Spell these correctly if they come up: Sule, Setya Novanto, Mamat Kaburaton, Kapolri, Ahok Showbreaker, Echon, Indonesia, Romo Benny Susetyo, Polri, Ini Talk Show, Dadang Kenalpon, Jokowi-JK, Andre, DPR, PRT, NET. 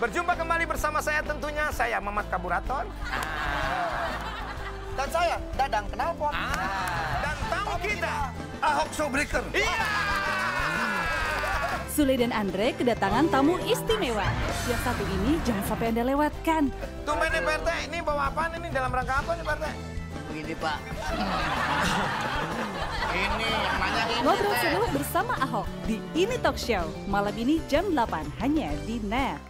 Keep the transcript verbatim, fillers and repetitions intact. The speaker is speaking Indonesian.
Berjumpa kembali bersama saya tentunya, saya Mamat Kaburaton. Ah. Dan saya Dadang Kenalpon. Ah. Dan tamu kita, Ahok Showbreaker. Iya. Sule dan Andre kedatangan tamu istimewa. Yang satu ini jangan sampai Anda lewatkan. Tumben nih P R T, ini bawa apaan ini? Dalam rangka apa nih P R T? Begini Pak. Ini yang nanya ini. Ngobrol seru bersama Ahok di Ini Talk Show. Malam ini jam delapan hanya di N E T.